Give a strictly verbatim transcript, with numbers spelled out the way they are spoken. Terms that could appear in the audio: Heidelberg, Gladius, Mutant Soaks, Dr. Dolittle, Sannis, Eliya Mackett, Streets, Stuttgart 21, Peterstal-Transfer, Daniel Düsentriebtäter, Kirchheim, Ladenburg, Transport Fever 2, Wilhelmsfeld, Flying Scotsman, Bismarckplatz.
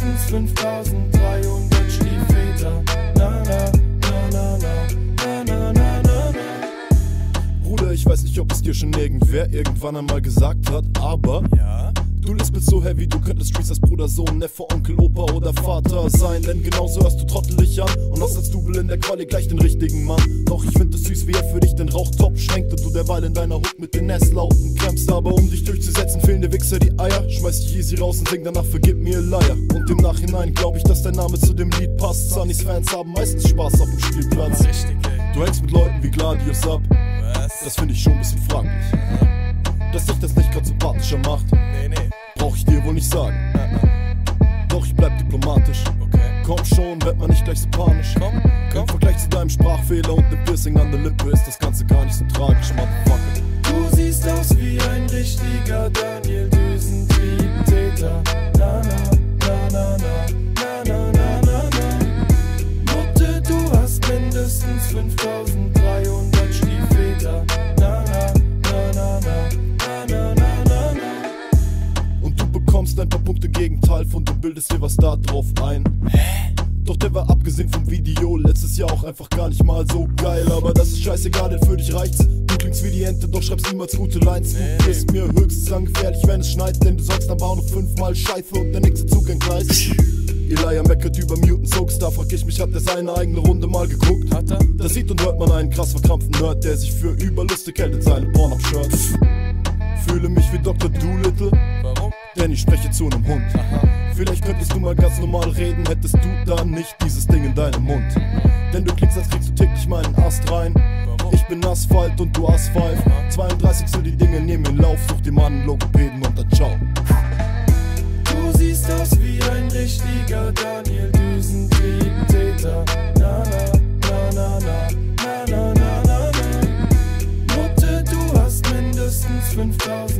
mindestens fünftausenddreihundert Stiefväter. Na na, na na na, na na na na na. Bruder, ich weiß nicht, ob es dir schon irgendwer irgendwann einmal gesagt hat, aber ja. Du lispelst so heavy, du könntest Streets als Bruder, Sohn, Neffe, Onkel, Opa oder Vater sein. Denn genauso hörst du trottelig an und hast als Double in der Quali gleich den richtigen Mann. Doch ich find es süß, wie er für dich den Rauchtopf schwenkte. Du derweil in deiner Hook mit den Nasslauten kämpfst. Aber um dich durchzusetzen, fehlen dir Wichser die Eier. Schmeiß dich easy raus und sing danach vergib mir Leier. Und im Nachhinein glaub ich, dass dein Name zu dem Lied passt. Sannis Fans haben meistens Spaß auf dem Spielplatz. Du hängst mit Leuten wie Gladius ab. Das find ich schon ein bisschen fraglich. Dass dich das nicht grad sympathischer macht, nee, nee. Brauch ich dir wohl nicht sagen. Nein, nein. Doch ich bleib diplomatisch. Okay. Komm schon, werd man nicht gleich so panisch. Komm, komm. Im Vergleich zu deinem Sprachfehler und dem Piercing an der Lippe ist das Ganze gar nicht so tragisch, motherfucker. Du siehst aus wie ein richtiger Daniel Düsentriebtäter. Na na, na na na, na na na na. Mutter, du hast mindestens fünftausenddreihundert Stiefväter. Na na. Na, na, na, na, na, na. Und du bekommst ein paar Punkte Gegenteil von, du bildest dir was da drauf ein. Hä? Doch der war abgesehen vom Video letztes Jahr auch einfach gar nicht mal so geil. Aber das ist scheißegal, denn für dich reicht's. Du klingst wie die Ente, doch schreibst niemals gute Lines. Du bist mir höchstens lang gefährlich, wenn es schneit, denn du sagst aber auch noch fünfmal Scheiße und der nächste Zug entgleist. Eliya Mackett über Mutant Soaks, da frag ich mich, hat der seine eigene Runde mal geguckt? Hat er? Da sieht und hört man einen krass verkrampften Nerd, der sich für überlustig hält in seinem Pornhub-Shirt. Fühle mich wie Doktor Dolittle. Warum? Denn ich spreche zu einem Hund. Aha. Vielleicht könntest du mal ganz normal reden, hättest du dann nicht dieses Ding in deinem Mund. Denn du klingst, als kriegst du täglich meinen Ast rein. Warum? Ich bin Asphalt und du Asphalt. zweiunddreißig sind die Dinge, nehmen in Lauf, such dir mal einen Logopäden und dann ciao. Du siehst aus wie ein richtiger Daniel Düsentriebtäter. Na na, na na na, na na na na. Mutter, du hast mindestens fünftausend.